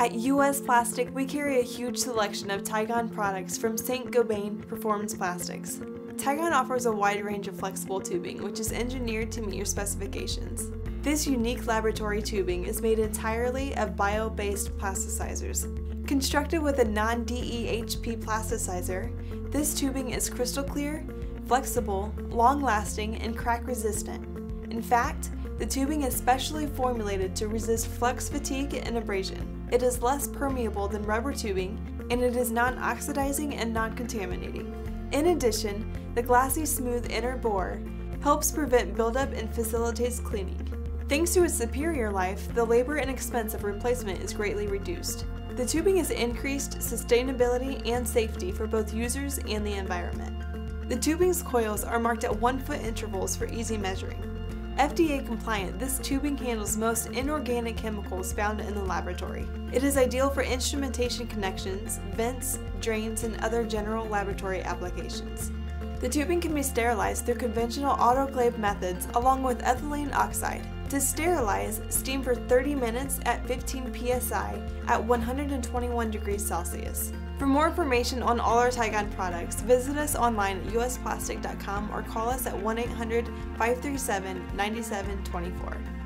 At US Plastic, we carry a huge selection of Tygon products from Saint-Gobain Performance Plastics. Tygon offers a wide range of flexible tubing, which is engineered to meet your specifications. This unique laboratory tubing is made entirely of bio-based plasticizers. Constructed with a non-DEHP plasticizer, this tubing is crystal clear, flexible, long-lasting, and crack-resistant. In fact, the tubing is specially formulated to resist flux fatigue and abrasion. It is less permeable than rubber tubing, and it is non-oxidizing and non-contaminating. In addition, the glassy smooth inner bore helps prevent buildup and facilitates cleaning. Thanks to its superior life, the labor and expense of replacement is greatly reduced. The tubing has increased sustainability and safety for both users and the environment. The tubing's coils are marked at 1-foot intervals for easy measuring. FDA compliant, this tubing handles most inorganic chemicals found in the laboratory. It is ideal for instrumentation connections, vents, drains, and other general laboratory applications. The tubing can be sterilized through conventional autoclave methods along with ethylene oxide. To sterilize, steam for 30 minutes at 15 psi at 121 degrees Celsius. For more information on all our Tygon products, visit us online at usplastic.com or call us at 1-800-537-9724.